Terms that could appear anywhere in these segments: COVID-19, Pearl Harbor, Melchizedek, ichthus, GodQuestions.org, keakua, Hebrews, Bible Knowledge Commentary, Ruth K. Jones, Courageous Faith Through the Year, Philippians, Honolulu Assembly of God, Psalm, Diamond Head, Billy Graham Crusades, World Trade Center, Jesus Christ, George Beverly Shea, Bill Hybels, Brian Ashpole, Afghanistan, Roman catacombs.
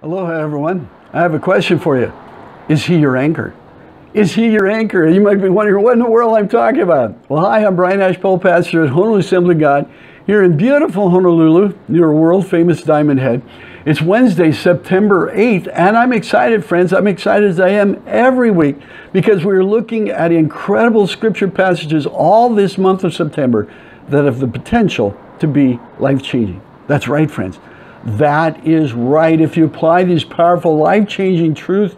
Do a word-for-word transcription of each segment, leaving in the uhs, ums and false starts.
Aloha, everyone. I have a question for you. Is he your anchor? Is he your anchor? You might be wondering, what in the world I'm talking about? Well, hi, I'm Brian Ashpole, pastor at Honolulu Assembly of God, here in beautiful Honolulu, near world-famous Diamond Head. It's Wednesday, September eighth, and I'm excited, friends. I'm excited as I am every week because we're looking at incredible scripture passages all this month of September that have the potential to be life-changing. That's right, friends. That is right. If you apply these powerful, life-changing truths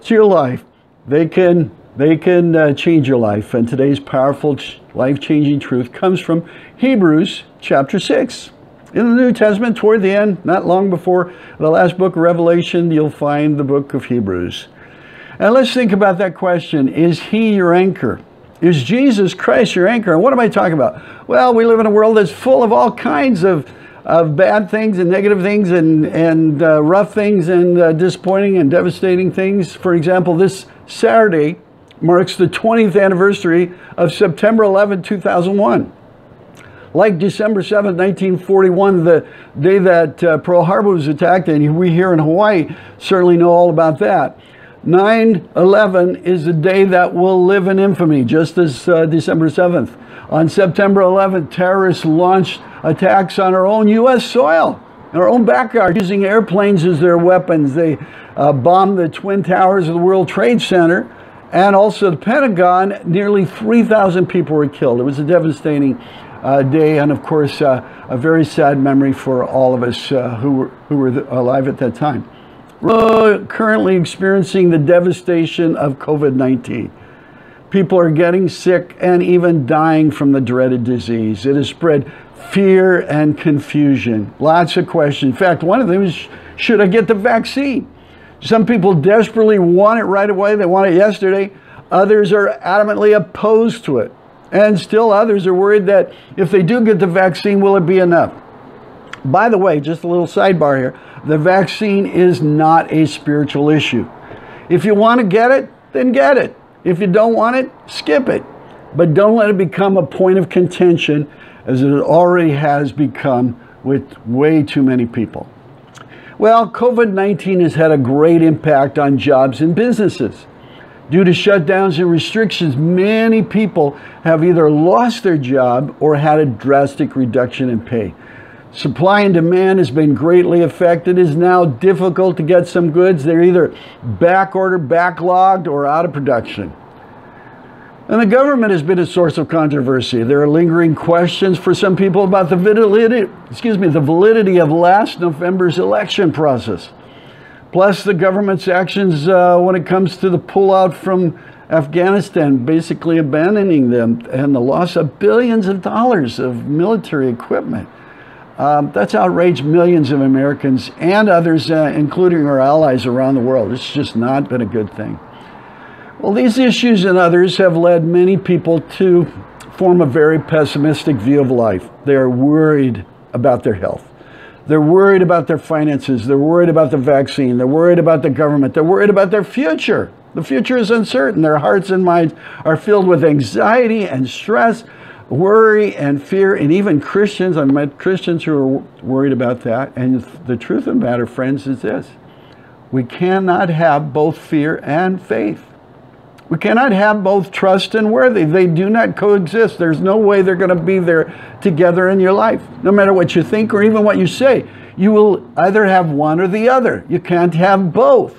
to your life, they can they can uh, change your life. And today's powerful, life-changing truth comes from Hebrews chapter six. In the New Testament, toward the end, not long before the last book of Revelation, you'll find the book of Hebrews. And let's think about that question. Is he your anchor? Is Jesus Christ your anchor? And what am I talking about? Well, we live in a world that's full of all kinds of of bad things and negative things and, and uh, rough things and uh, disappointing and devastating things. For example, this Saturday marks the twentieth anniversary of September eleventh, two thousand one. Like December seventh, nineteen forty-one, the day that uh, Pearl Harbor was attacked, and we here in Hawaii certainly know all about that. nine eleven is a day that will live in infamy, just as uh, December seventh. On September eleventh, terrorists launched attacks on our own U S soil, our own backyard, using airplanes as their weapons. They uh, bombed the Twin Towers of the World Trade Center and also the Pentagon. Nearly three thousand people were killed. It was a devastating uh, day, and of course, uh, a very sad memory for all of us uh, who were, who were alive at that time. We're currently experiencing the devastation of COVID nineteen. People are getting sick and even dying from the dreaded disease. It has spread fear and confusion. Lots of questions. In fact, one of them is, should I get the vaccine? Some people desperately want it right away. They want it yesterday. Others are adamantly opposed to it. And still others are worried that if they do get the vaccine, will it be enough? By the way, just a little sidebar here. The vaccine is not a spiritual issue. If you want to get it, then get it. If you don't want it, skip it. But don't let it become a point of contention, as it already has become with way too many people. Well, COVID nineteen has had a great impact on jobs and businesses. Due to shutdowns and restrictions, many people have either lost their job or had a drastic reduction in pay. Supply and demand has been greatly affected. It is now difficult to get some goods. They're either back-ordered, backlogged, or out of production. And the government has been a source of controversy. There are lingering questions for some people about the validity, excuse me, the validity of last November's election process. Plus, the government's actions uh, when it comes to the pullout from Afghanistan, basically abandoning them, and the loss of billions of dollars of military equipment. Um, that's outraged millions of Americans and others, uh, including our allies around the world. It's just not been a good thing. Well, these issues and others have led many people to form a very pessimistic view of life. They're worried about their health. They're worried about their finances. They're worried about the vaccine. They're worried about the government. They're worried about their future. The future is uncertain. Their hearts and minds are filled with anxiety and stress, worry and fear, and even Christians. I met Christians who are worried about that. And the truth of the matter, friends, is this. We cannot have both fear and faith. We cannot have both trust and worthy. They do not coexist. There's no way they're going to be there together in your life. No matter what you think or even what you say, you will either have one or the other. You can't have both.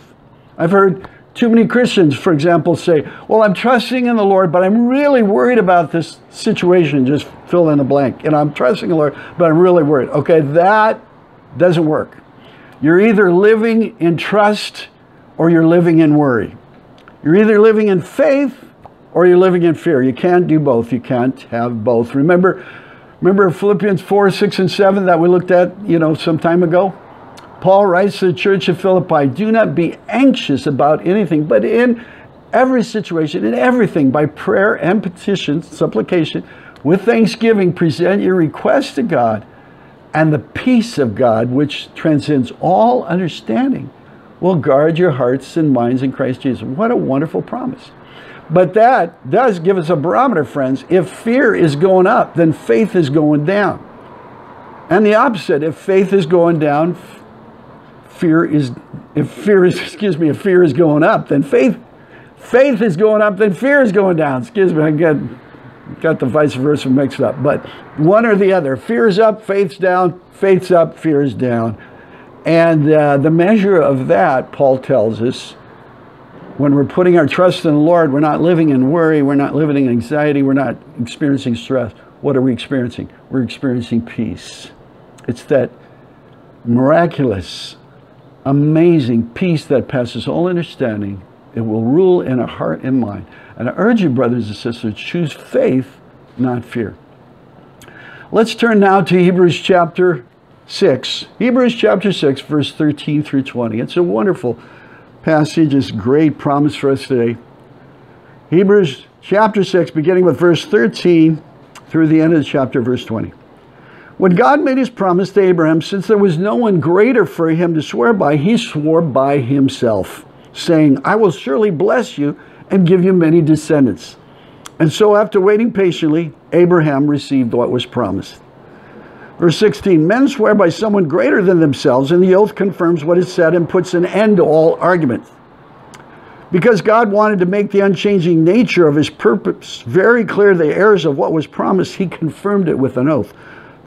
I've heard too many Christians, for example, say, well, I'm trusting in the Lord, but I'm really worried about this situation. Just fill in the blank. And I'm trusting the Lord, but I'm really worried. Okay, that doesn't work. You're either living in trust or you're living in worry. You're either living in faith or you're living in fear. You can't do both. You can't have both. Remember, remember Philippians four, six, and seven that we looked at, you know, some time ago? Paul writes to the church of Philippi, do not be anxious about anything, but in every situation, in everything, by prayer and petition, supplication, with thanksgiving, present your requests to God, and the peace of God, which transcends all understanding, will guard your hearts and minds in Christ Jesus. What a wonderful promise. But that does give us a barometer, friends. If fear is going up, then faith is going down. And the opposite, if faith is going down, fear is If fear is, excuse me, if fear is going up, then faith, faith is going up, then fear is going down. Excuse me, I got, got the vice versa mixed up. But one or the other. Fear's up, faith's down. Faith's up, fear's down. And uh, the measure of that, Paul tells us, when we're putting our trust in the Lord, we're not living in worry, we're not living in anxiety, we're not experiencing stress. What are we experiencing? We're experiencing peace. It's that miraculous, amazing peace that passes all understanding. It will rule in our heart and mind. And I urge you, brothers and sisters, choose faith, not fear. Let's turn now to Hebrews chapter six. Hebrews chapter six, verse thirteen through twenty. It's a wonderful passage. It's a great promise for us today. Hebrews chapter six, beginning with verse thirteen. Through the end of the chapter, verse twenty. When God made his promise to Abraham, since there was no one greater for him to swear by, he swore by himself, saying, I will surely bless you and give you many descendants. And so after waiting patiently, Abraham received what was promised. Verse sixteen, men swear by someone greater than themselves, and the oath confirms what is said and puts an end to all argument. Because God wanted to make the unchanging nature of his purpose very clear to the heirs of what was promised, he confirmed it with an oath.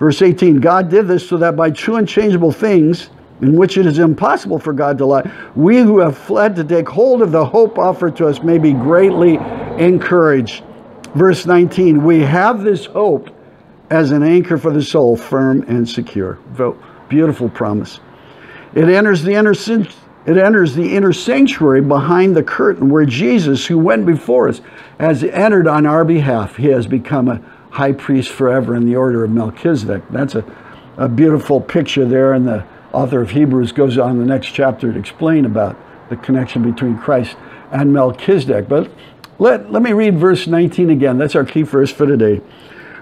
Verse eighteen, God did this so that by true unchangeable things, in which it is impossible for God to lie, we who have fled to take hold of the hope offered to us may be greatly encouraged. Verse nineteen, we have this hope as an anchor for the soul, firm and secure. Beautiful promise. It enters the inner sanctuary. It enters the inner sanctuary behind the curtain where Jesus, who went before us, has entered on our behalf. He has become a high priest forever in the order of Melchizedek. That's a, a beautiful picture there, and the author of Hebrews goes on in the next chapter to explain about the connection between Christ and Melchizedek. But let, let me read verse nineteen again. That's our key verse for today.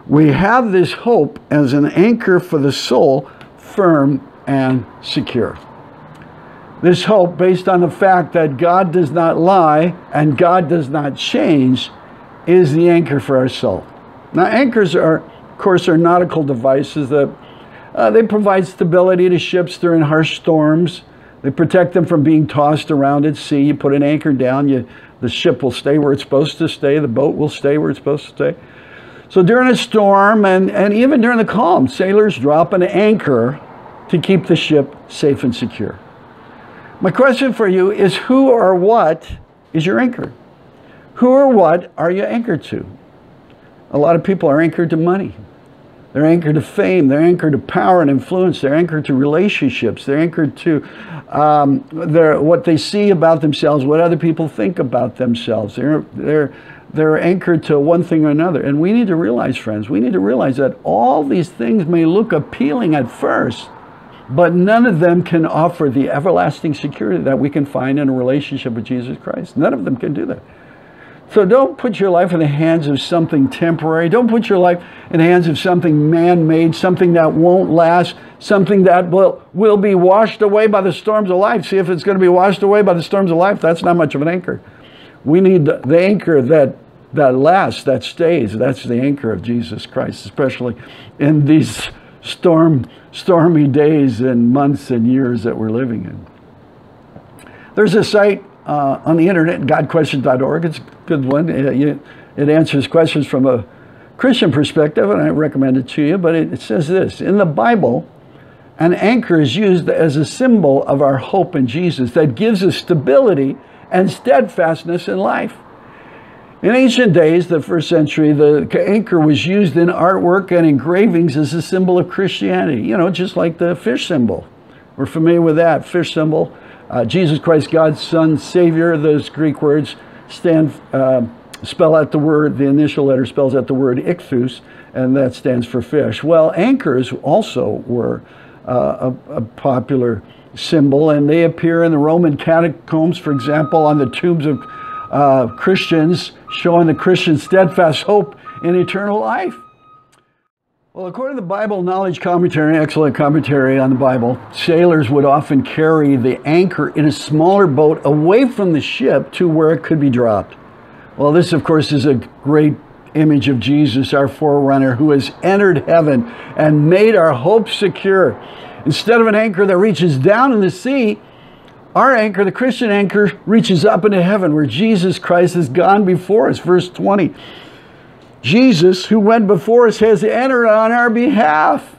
We have this hope as an anchor for the soul, firm and secure. This hope, based on the fact that God does not lie and God does not change, is the anchor for our soul. Now, anchors are, of course, are nautical devices that uh, they provide stability to ships during harsh storms. They protect them from being tossed around at sea. You put an anchor down, you, the ship will stay where it's supposed to stay. The boat will stay where it's supposed to stay. So during a storm and, and even during the calm, sailors drop an anchor to keep the ship safe and secure. My question for you is, who or what is your anchor? Who or what are you anchored to? A lot of people are anchored to money. They're anchored to fame. They're anchored to power and influence. They're anchored to relationships. They're anchored to um, their, what they see about themselves, what other people think about themselves. They're, they're, they're anchored to one thing or another. And we need to realize, friends, we need to realize that all these things may look appealing at first, but none of them can offer the everlasting security that we can find in a relationship with Jesus Christ. None of them can do that. So don't put your life in the hands of something temporary. Don't put your life in the hands of something man-made, something that won't last, something that will, will be washed away by the storms of life. See, if it's going to be washed away by the storms of life, that's not much of an anchor. We need the anchor that, that lasts, that stays. That's the anchor of Jesus Christ, especially in these storm stormy days and months and years that we're living in. There's a site uh, on the internet, God Questions dot org. It's a good one. It, it answers questions from a Christian perspective, and I recommend it to you. But it, it says this: in the Bible, an anchor is used as a symbol of our hope in Jesus that gives us stability and steadfastness in life. In ancient days, the first century, the anchor was used in artwork and engravings as a symbol of Christianity. You know, just like the fish symbol. We're familiar with that fish symbol. Uh, Jesus Christ, God's Son, Savior. Those Greek words stand, uh, spell out the word. The initial letter spells out the word ichthus, and that stands for fish. Well, anchors also were uh, a, a popular symbol, and they appear in the Roman catacombs, for example, on the tombs of Uh, Christians, showing the Christian steadfast hope in eternal life. Well, according to the Bible Knowledge Commentary, excellent commentary on the Bible, sailors would often carry the anchor in a smaller boat away from the ship to where it could be dropped. Well, this, of course, is a great image of Jesus, our forerunner, who has entered heaven and made our hope secure. Instead of an anchor that reaches down in the sea, Our anchor, the Christian anchor, reaches up into heaven where Jesus Christ has gone before us. Verse twenty. Jesus, who went before us, has entered on our behalf.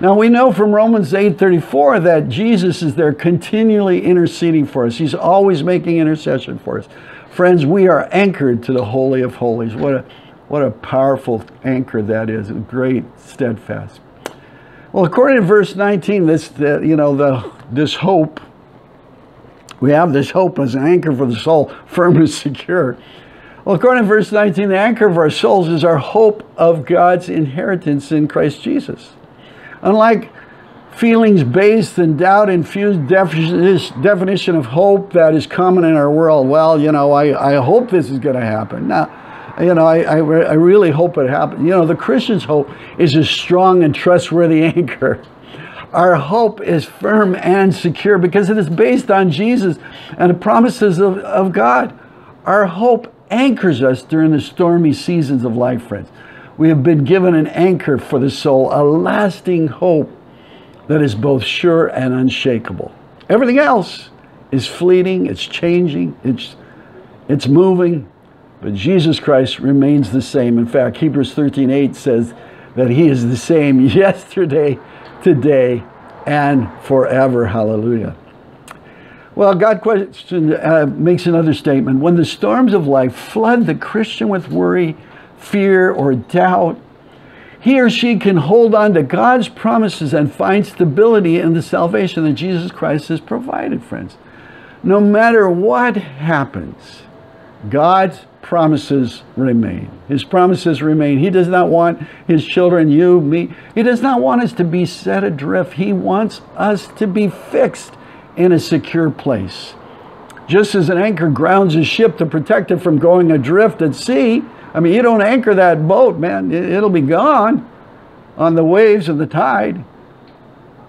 Now, we know from Romans eight thirty-four that Jesus is there continually interceding for us. He's always making intercession for us. Friends, we are anchored to the Holy of Holies. What a, what a powerful anchor that is. Great, steadfast. Well, according to verse nineteen, this, the, you know, the, this hope, we have this hope as an anchor for the soul, firm and secure. Well, according to verse nineteen, the anchor of our souls is our hope of God's inheritance in Christ Jesus. Unlike feelings-based and doubt-infused definition of hope that is common in our world, well, you know, I, I hope this is going to happen. Now, you know, I, I, I really hope it happens. You know, the Christian's hope is a strong and trustworthy anchor. Our hope is firm and secure because it is based on Jesus and the promises of, of God. Our hope anchors us during the stormy seasons of life, friends. We have been given an anchor for the soul, a lasting hope that is both sure and unshakable. Everything else is fleeting, it's changing, it's, it's moving, but Jesus Christ remains the same. In fact, Hebrews thirteen eight says that He is the same yesterday, today, and forever. Hallelujah. Well, God question, uh, makes another statement. When the storms of life flood the Christian with worry, fear, or doubt, he or she can hold on to God's promises and find stability in the salvation that Jesus Christ has provided, friends. No matter what happens, God's promises remain. His promises remain. He does not want His children, you, me, He does not want us to be set adrift. He wants us to be fixed in a secure place. Just as an anchor grounds a ship to protect it from going adrift at sea, I mean, you don't anchor that boat, man. It'll be gone on the waves of the tide.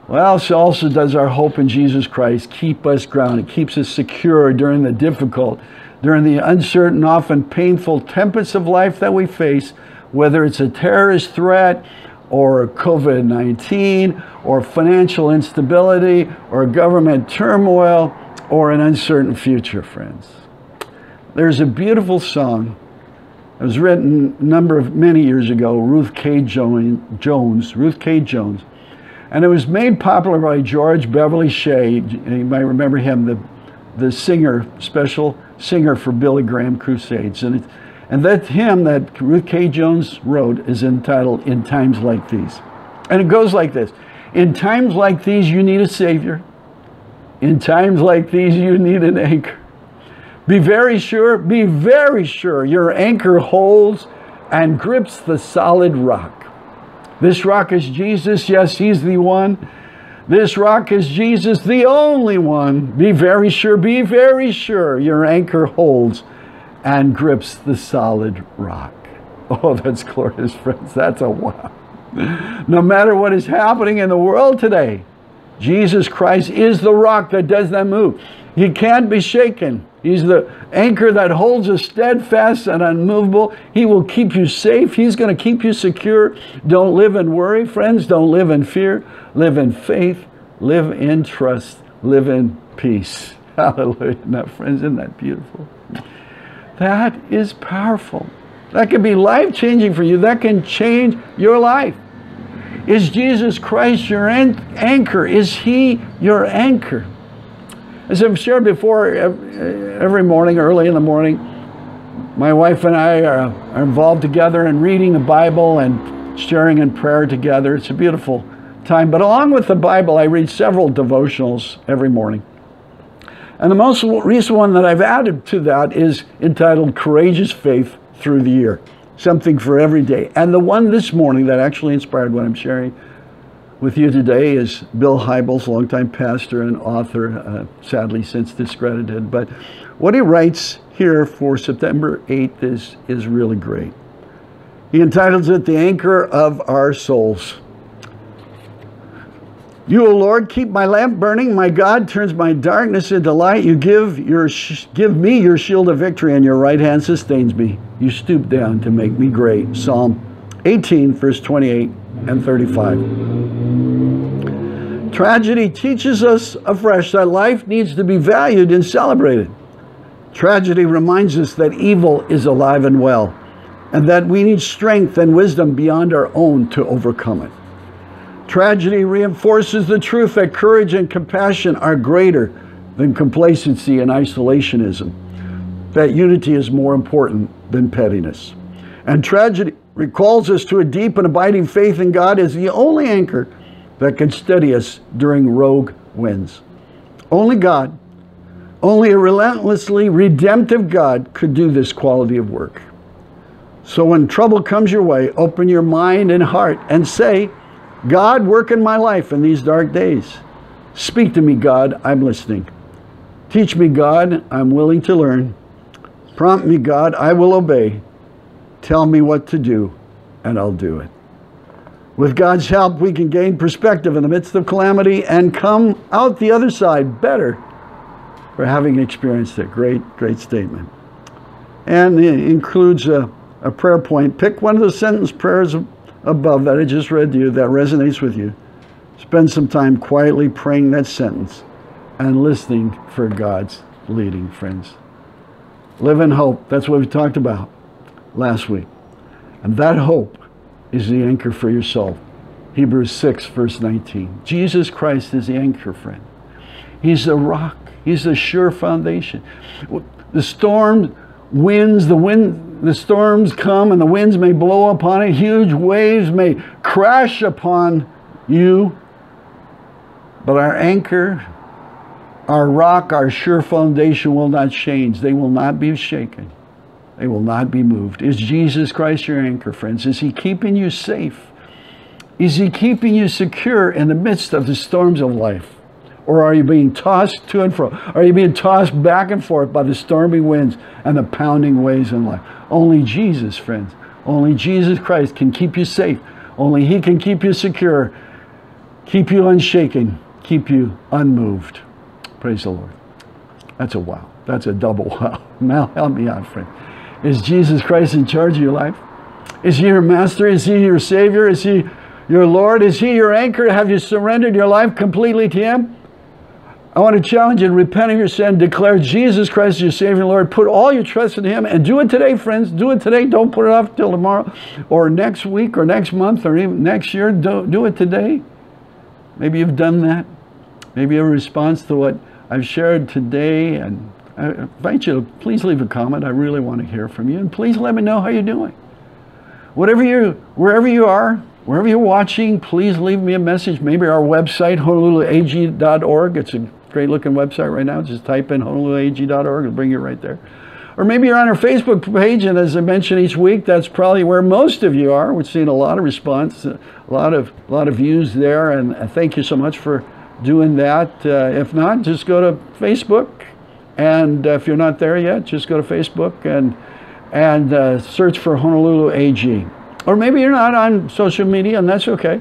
Well, so also does our hope in Jesus Christ keep us grounded, keeps us secure during the difficult, during the uncertain, often painful tempests of life that we face, whether it's a terrorist threat or COVID nineteen or financial instability or government turmoil or an uncertain future, friends. There's a beautiful song. It was written a number of many years ago, Ruth K. Jones, Ruth K. Jones. And it was made popular by George Beverly Shea. You might remember him, the, the singer, special singer for Billy Graham Crusades. And, it, and that hymn that Ruth K. Jones wrote is entitled, "In Times Like These." And it goes like this. In times like these, you need a Savior. In times like these, you need an anchor. Be very sure, be very sure your anchor holds and grips the solid rock. This rock is Jesus. Yes, He's the one. This rock is Jesus, the only one. Be very sure, be very sure your anchor holds and grips the solid rock. Oh, that's glorious, friends. That's a wow. No matter what is happening in the world today, Jesus Christ is the rock that does not move. He can't be shaken. He's the anchor that holds us steadfast and unmovable. He will keep you safe. He's going to keep you secure. Don't live in worry, friends. Don't live in fear. Live in faith. Live in trust. Live in peace. Hallelujah. Now, friends, isn't that beautiful? That is powerful. That can be life-changing for you. That can change your life. Is Jesus Christ your anchor? Is He your anchor? As I've shared before, every morning, early in the morning, my wife and I are, are involved together in reading the Bible and sharing in prayer together. It's a beautiful time. But along with the Bible, I read several devotionals every morning. And the most recent one that I've added to that is entitled "Courageous Faith Through the Year." Something for every day. And the one this morning that actually inspired what I'm sharing with you today is Bill Hybels, longtime pastor and author, uh, sadly since discredited. But what he writes here for September eighth is, is really great. He entitles it, "The Anchor of Our Souls." You, O Lord, keep my lamp burning. My God turns my darkness into light. You give, your sh give me your shield of victory, and your right hand sustains me. You stoop down to make me great. Psalm eighteen, verse twenty-eight and thirty-five. Tragedy teaches us afresh that life needs to be valued and celebrated. Tragedy reminds us that evil is alive and well, and that we need strength and wisdom beyond our own to overcome it. Tragedy reinforces the truth that courage and compassion are greater than complacency and isolationism, that unity is more important than pettiness. And tragedy recalls us to a deep and abiding faith in God as the only anchor that can steady us during rogue winds. Only God, only a relentlessly redemptive God could do this quality of work. So when trouble comes your way, open your mind and heart and say, God, work in my life in these dark days. Speak to me, God, I'm listening. Teach me, God, I'm willing to learn. Prompt me, God, I will obey. Tell me what to do, and I'll do it. With God's help, we can gain perspective in the midst of calamity and come out the other side better for having experienced it. Great, great statement. And it includes a, a prayer point. Pick one of the sentence prayers above that I just read to you that resonates with you. Spend some time quietly praying that sentence and listening for God's leading, friends. Live in hope. That's what we talked about last week. And that hope is the anchor for your soul. Hebrews six, verse nineteen. Jesus Christ is the anchor, friend. He's the rock. He's the sure foundation. The storm winds, the wind, the storms come and the winds may blow upon it. Huge waves may crash upon you. But our anchor, our rock, our sure foundation will not change. They will not be shaken. They will not be moved. Is Jesus Christ your anchor, friends? Is he keeping you safe? Is he keeping you secure in the midst of the storms of life? Or are you being tossed to and fro? Are you being tossed back and forth by the stormy winds and the pounding waves in life? Only Jesus, friends. Only Jesus Christ can keep you safe. Only he can keep you secure, keep you unshaken, keep you unmoved. Praise the Lord. That's a wow. That's a double wow. Now help me out, friend. Is Jesus Christ in charge of your life? Is he your master? Is he your savior? Is he your Lord? Is he your anchor? Have you surrendered your life completely to him? I want to challenge you, repent of your sin, declare Jesus Christ your savior and Lord. Put all your trust in him and do it today, friends. Do it today. Don't put it off till tomorrow or next week or next month or even next year. Do, do it today. Maybe you've done that. Maybe a response to what I've shared today, and I invite you to please leave a comment. I really want to hear from you. And please let me know how you're doing. Whatever you, wherever you are, wherever you're watching, please leave me a message. Maybe our website, Honolulu A G dot org. It's a great looking website right now. Just type in Honolulu A G dot org. It'll bring you right there. Or maybe you're on our Facebook page. And as I mention each week, that's probably where most of you are. We've seen a lot of response, a lot of, a lot of views there. And thank you so much for doing that. Uh, if not, just go to Facebook. And if you're not there yet, just go to Facebook and and uh, search for Honolulu A G. Or maybe you're not on social media, and that's okay.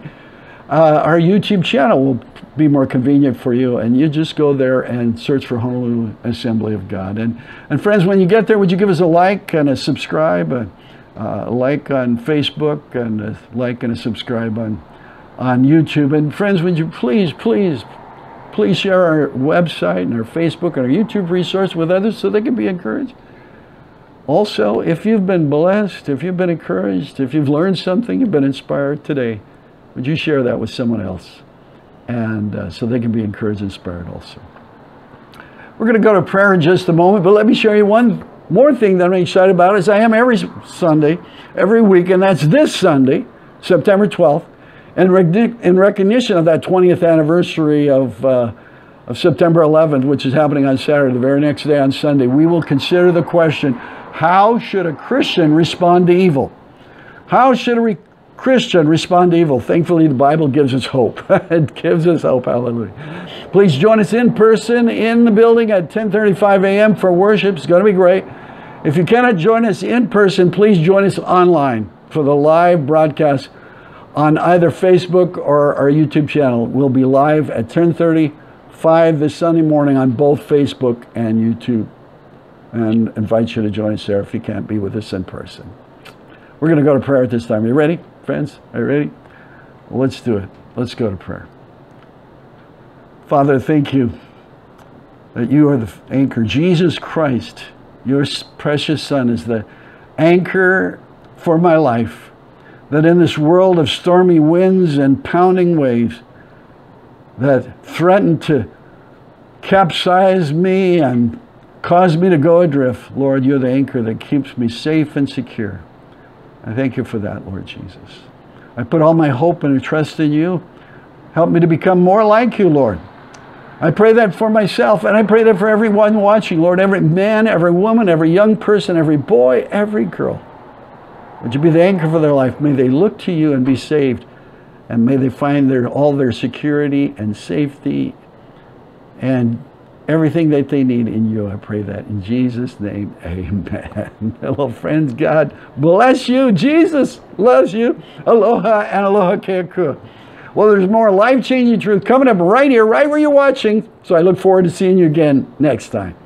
Uh, our YouTube channel will be more convenient for you, and you just go there and search for Honolulu Assembly of God. And, and friends, when you get there, would you give us a like and a subscribe? A, a like on Facebook and a like and a subscribe on, on YouTube. And friends, would you please, please, please share our website and our Facebook and our YouTube resource with others so they can be encouraged. Also, if you've been blessed, if you've been encouraged, if you've learned something, you've been inspired today, would you share that with someone else? And uh, so they can be encouraged and inspired also. We're going to go to prayer in just a moment, but let me show you one more thing that I'm excited about, as I am every Sunday, every week, and that's this Sunday, September twelfth. And in recognition of that twentieth anniversary of, uh, of September eleventh, which is happening on Saturday, the very next day on Sunday, we will consider the question, how should a Christian respond to evil? How should a re Christian respond to evil? Thankfully, the Bible gives us hope. It gives us hope. Hallelujah. Please join us in person in the building at ten thirty-five a m for worship. It's going to be great. If you cannot join us in person, please join us online for the live broadcast on either Facebook or our YouTube channel. We'll be live at ten thirty-five this Sunday morning on both Facebook and YouTube. And invite you to join us there if you can't be with us in person. We're going to go to prayer at this time. Are you ready, friends? Are you ready? Well, let's do it. Let's go to prayer. Father, thank you that you are the anchor. Jesus Christ, your precious Son, is the anchor for my life, that in this world of stormy winds and pounding waves that threaten to capsize me and cause me to go adrift, Lord, you're the anchor that keeps me safe and secure. I thank you for that, Lord Jesus. I put all my hope and trust in you. Help me to become more like you, Lord. I pray that for myself, and I pray that for everyone watching, Lord, every man, every woman, every young person, every boy, every girl. Would you be the anchor for their life? May they look to you and be saved, and may they find their, all their security and safety and everything that they need in you. I pray that in Jesus' name, amen. Hello, friends. God bless you. Jesus loves you. Aloha and aloha keakua. Well, there's more life-changing truth coming up right here, right where you're watching. So I look forward to seeing you again next time.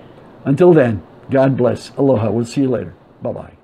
Until then, God bless. Aloha. We'll see you later. Bye-bye.